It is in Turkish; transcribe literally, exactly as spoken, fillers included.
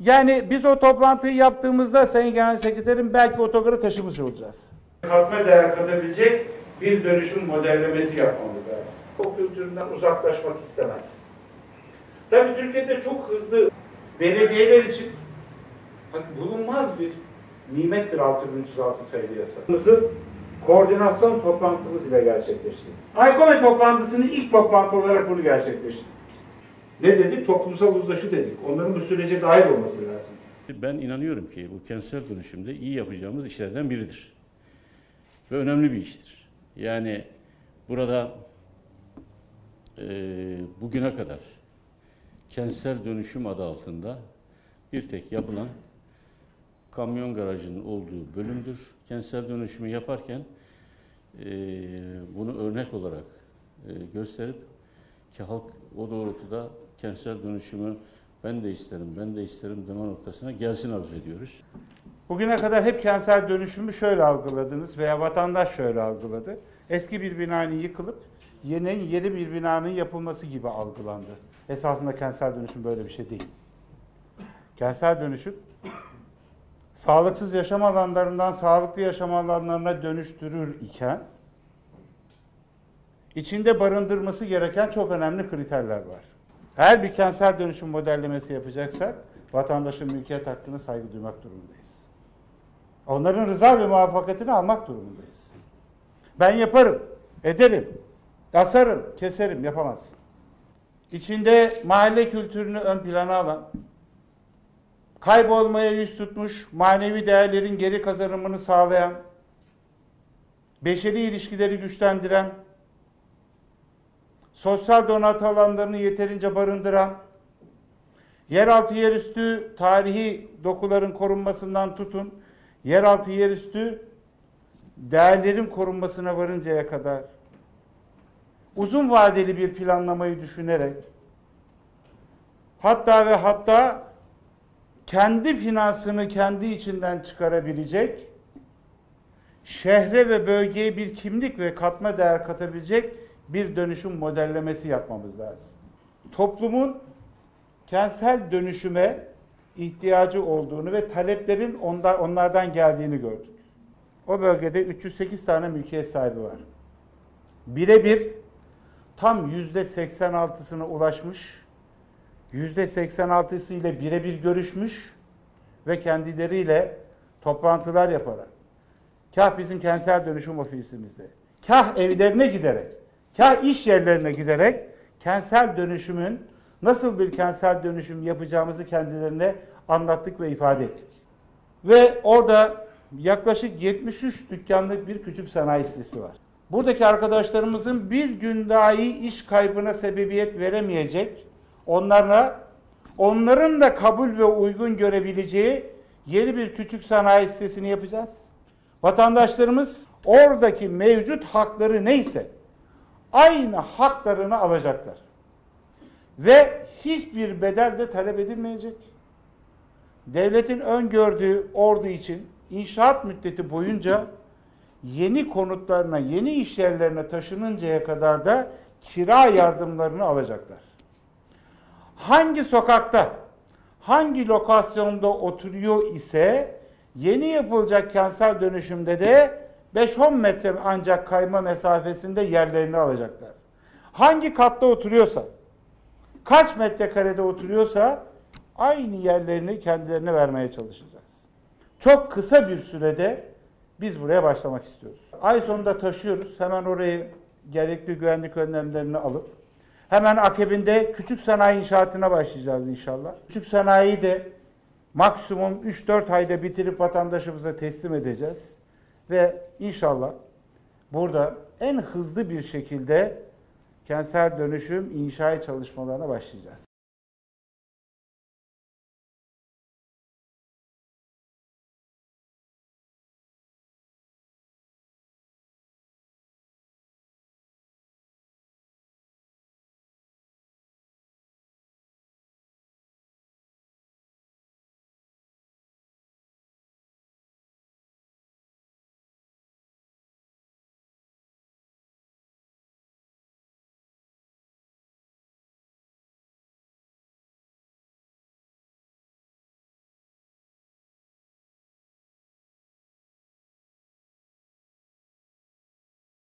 Yani biz o toplantıyı yaptığımızda Sayın Genel Sekreterim belki otogarı taşımış olacağız. Katma değer katabilecek bir dönüşüm modellemesi yapmamız lazım. O kültüründen uzaklaşmak istemez. Tabii Türkiye'de çok hızlı belediyeler için bulunmaz bir nimettir altı bin üç yüz altı sayılı yasa. Koordinasyon toplantımız ile gerçekleşti. AYKOME toplantısını ilk toplantı olarak bunu gerçekleştirdik. Ne dedik? Toplumsal uzlaşı dedik. Onların bu sürece dahil olması lazım. Ben inanıyorum ki bu kentsel dönüşümde iyi yapacağımız işlerden biridir. Ve önemli bir iştir. Yani burada e, bugüne kadar kentsel dönüşüm adı altında bir tek yapılan kamyon garajının olduğu bölümdür. Kentsel dönüşümü yaparken e, bunu örnek olarak e, gösterip ki halk o doğrultuda kentsel dönüşümü ben de isterim, ben de isterim deme noktasına gelsin arzu ediyoruz. Bugüne kadar hep kentsel dönüşümü şöyle algıladınız veya vatandaş şöyle algıladı. Eski bir binanın yıkılıp yeni, yeni bir binanın yapılması gibi algılandı. Esasında kentsel dönüşüm böyle bir şey değil. Kentsel dönüşüm sağlıksız yaşam alanlarından sağlıklı yaşam alanlarına dönüştürür iken içinde barındırması gereken çok önemli kriterler var. Her bir kentsel dönüşüm modellemesi yapacaksak vatandaşın mülkiyet hakkına saygı duymak durumundayız. Onların rıza ve muvaffakatini almak durumundayız. Ben yaparım, ederim, asarım, keserim yapamazsın. İçinde mahalle kültürünü ön plana alan, kaybolmaya yüz tutmuş, manevi değerlerin geri kazanımını sağlayan, beşeri ilişkileri güçlendiren, sosyal donatı alanlarını yeterince barındıran, yeraltı yerüstü tarihi dokuların korunmasından tutun, yeraltı yerüstü değerlerin korunmasına varıncaya kadar uzun vadeli bir planlamayı düşünerek hatta ve hatta kendi finansını kendi içinden çıkarabilecek, şehre ve bölgeye bir kimlik ve katma değer katabilecek bir dönüşüm modellemesi yapmamız lazım. Toplumun kentsel dönüşüme ihtiyacı olduğunu ve taleplerin onlardan geldiğini gördük. O bölgede üç yüz sekiz tane mülkiyet sahibi var. Birebir tam yüzde seksen altısına ulaşmış, yüzde seksen altısı ile birebir görüşmüş ve kendileriyle toplantılar yaparak, kah bizim kentsel dönüşüm ofisimizde, kah evlerine giderek, kah iş yerlerine giderek kentsel dönüşümün nasıl bir kentsel dönüşüm yapacağımızı kendilerine anlattık ve ifade ettik. Ve orada yaklaşık yetmiş üç dükkanlık bir küçük sanayi sitesi var. Buradaki arkadaşlarımızın bir gün dahi iş kaybına sebebiyet veremeyecek, onlarla onların da kabul ve uygun görebileceği yeni bir küçük sanayi sitesini yapacağız. Vatandaşlarımız oradaki mevcut hakları neyse aynı haklarını alacaklar. Ve hiçbir bedel de talep edilmeyecek. Devletin öngördüğü ordu için inşaat müddeti boyunca yeni konutlarına, yeni iş yerlerine taşınıncaya kadar da kira yardımlarını alacaklar. Hangi sokakta, hangi lokasyonda oturuyor ise yeni yapılacak kentsel dönüşümde de beş on metre ancak kayma mesafesinde yerlerini alacaklar. Hangi katta oturuyorsa, kaç metrekarede oturuyorsa aynı yerlerini kendilerine vermeye çalışacağız. Çok kısa bir sürede biz buraya başlamak istiyoruz. Ay sonunda taşıyoruz. Hemen orayı gerekli güvenlik önlemlerini alıp hemen akabinde küçük sanayi inşaatına başlayacağız inşallah. Küçük sanayiyi de maksimum üç dört ayda bitirip vatandaşımıza teslim edeceğiz. Ve inşallah burada en hızlı bir şekilde kentsel dönüşüm inşaat çalışmalarına başlayacağız.